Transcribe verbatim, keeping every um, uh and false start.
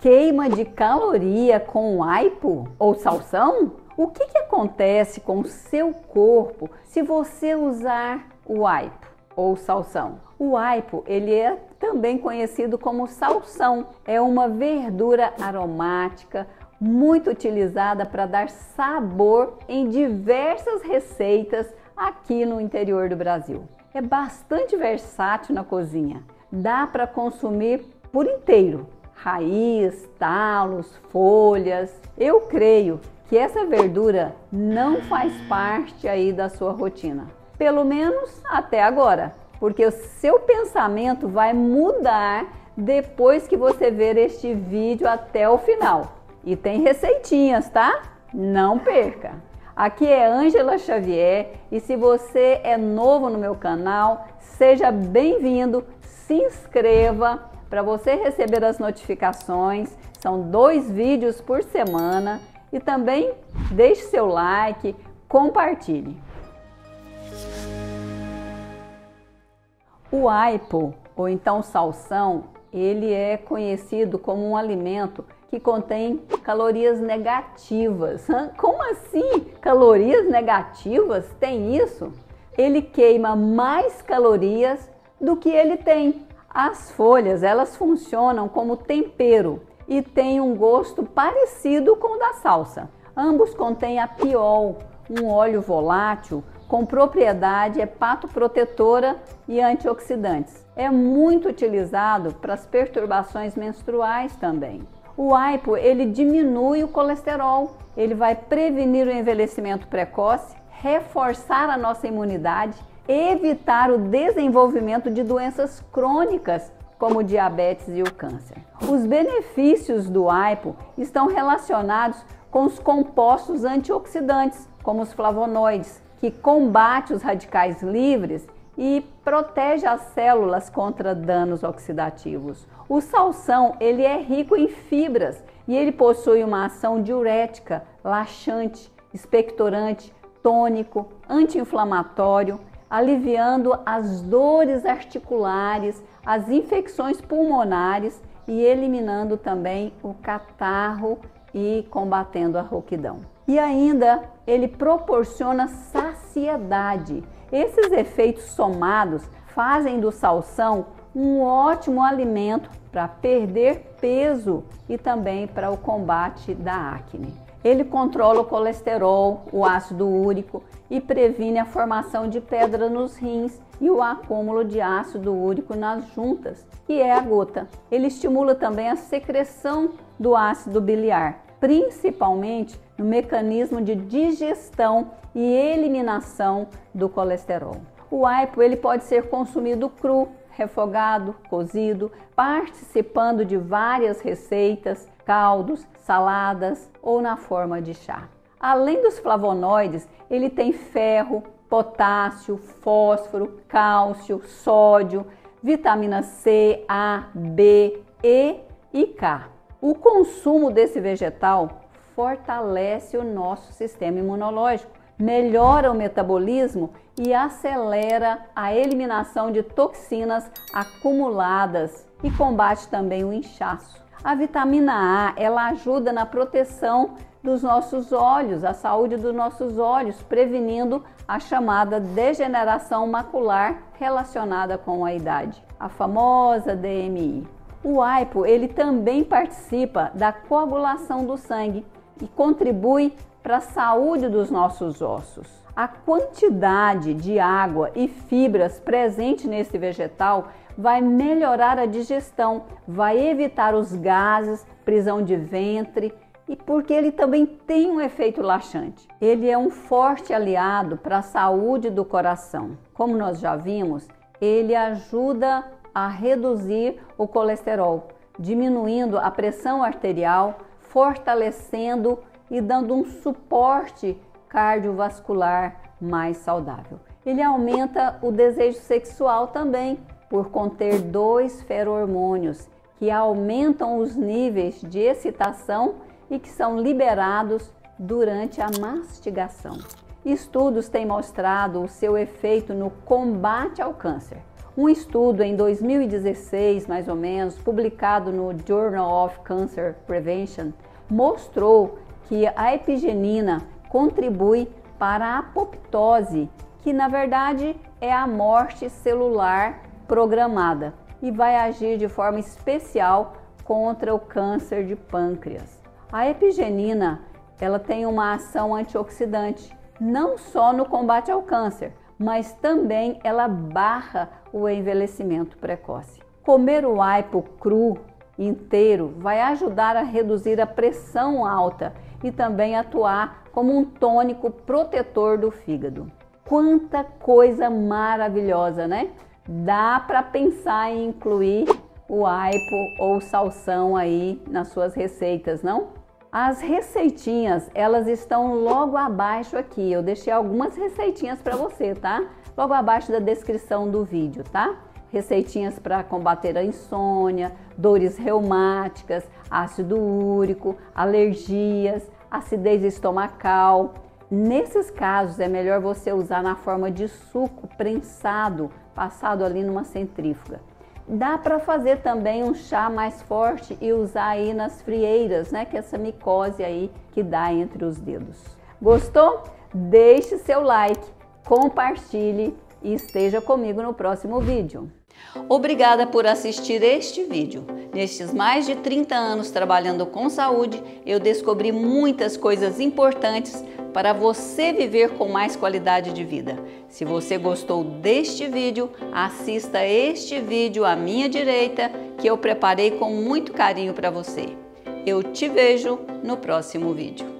Queima de caloria com aipo ou salsão? O que que acontece com o seu corpo se você usar o aipo ou salsão? O aipo, ele é também conhecido como salsão, é uma verdura aromática muito utilizada para dar sabor em diversas receitas aqui no interior do Brasil. É bastante versátil na cozinha, dá para consumir por inteiro, raiz, talos, folhas. Eu creio que essa verdura não faz parte aí da sua rotina, pelo menos até agora, porque o seu pensamento vai mudar depois que você ver este vídeo até o final. E tem receitinhas, tá? Não perca! Aqui é Angela Xavier e se você é novo no meu canal, seja bem-vindo, se inscreva para você receber as notificações. São dois vídeos por semana e também deixe seu like, compartilhe. O aipo, ou então salsão, ele é conhecido como um alimento que contém calorias negativas. Como assim? Calorias negativas? Tem isso? Ele queima mais calorias do que ele tem. As folhas, elas funcionam como tempero e tem um gosto parecido com o da salsa. Ambos contêm apiol, um óleo volátil com propriedade hepatoprotetora e antioxidantes. É muito utilizado para as perturbações menstruais também. O aipo, ele diminui o colesterol, ele vai prevenir o envelhecimento precoce, reforçar a nossa imunidade, evitar o desenvolvimento de doenças crônicas, como diabetes e o câncer. Os benefícios do aipo estão relacionados com os compostos antioxidantes, como os flavonoides, que combate os radicais livres e protege as células contra danos oxidativos. O salsão, ele é rico em fibras e ele possui uma ação diurética, laxante, expectorante, tônico, anti-inflamatório, aliviando as dores articulares, as infecções pulmonares e eliminando também o catarro e combatendo a rouquidão. E ainda ele proporciona saciedade. Esses efeitos somados fazem do salsão um ótimo alimento para perder peso e também para o combate da acne. Ele controla o colesterol, o ácido úrico e previne a formação de pedra nos rins e o acúmulo de ácido úrico nas juntas, que é a gota. Ele estimula também a secreção do ácido biliar, principalmente no mecanismo de digestão e eliminação do colesterol. O aipo, ele pode ser consumido cru, refogado, cozido, participando de várias receitas, caldos, saladas ou na forma de chá. Além dos flavonoides, ele tem ferro, potássio, fósforo, cálcio, sódio, vitamina C, A, B, E e K. O consumo desse vegetal fortalece o nosso sistema imunológico, melhora o metabolismo e acelera a eliminação de toxinas acumuladas e combate também o inchaço. A vitamina A, ela ajuda na proteção dos nossos olhos, a saúde dos nossos olhos, prevenindo a chamada degeneração macular relacionada com a idade, a famosa D M I. O aipo, ele também participa da coagulação do sangue e contribui para a saúde dos nossos ossos. A quantidade de água e fibras presente nesse vegetal vai melhorar a digestão, vai evitar os gases, prisão de ventre e porque ele também tem um efeito laxante. Ele é um forte aliado para a saúde do coração. Como nós já vimos, ele ajuda a reduzir o colesterol, diminuindo a pressão arterial, fortalecendo e dando um suporte cardiovascular mais saudável. Ele aumenta o desejo sexual também, por conter dois ferormônios que aumentam os níveis de excitação e que são liberados durante a mastigação. Estudos têm mostrado o seu efeito no combate ao câncer. Um estudo em dois mil e dezesseis, mais ou menos, publicado no Journal of Cancer Prevention, mostrou que a epigenina contribui para a apoptose, que na verdade é a morte celular programada, e vai agir de forma especial contra o câncer de pâncreas. A epigenina, ela tem uma ação antioxidante, não só no combate ao câncer, mas também ela barra o envelhecimento precoce. Comer o aipo cru inteiro vai ajudar a reduzir a pressão alta e também atuar como um tônico protetor do fígado. Quanta coisa maravilhosa, né? Dá para pensar em incluir o aipo ou salsão aí nas suas receitas, não? As receitinhas, elas estão logo abaixo aqui. Eu deixei algumas receitinhas para você, tá? Logo abaixo da descrição do vídeo, tá? Receitinhas para combater a insônia, dores reumáticas, ácido úrico, alergias, acidez estomacal. Nesses casos, é melhor você usar na forma de suco prensado, passado ali numa centrífuga. Dá para fazer também um chá mais forte e usar aí nas frieiras, né? Que é essa micose aí que dá entre os dedos. Gostou? Deixe seu like, compartilhe e esteja comigo no próximo vídeo. Obrigada por assistir este vídeo. Nestes mais de trinta anos trabalhando com saúde, eu descobri muitas coisas importantes para você viver com mais qualidade de vida. Se você gostou deste vídeo, assista este vídeo à minha direita, que eu preparei com muito carinho para você. Eu te vejo no próximo vídeo.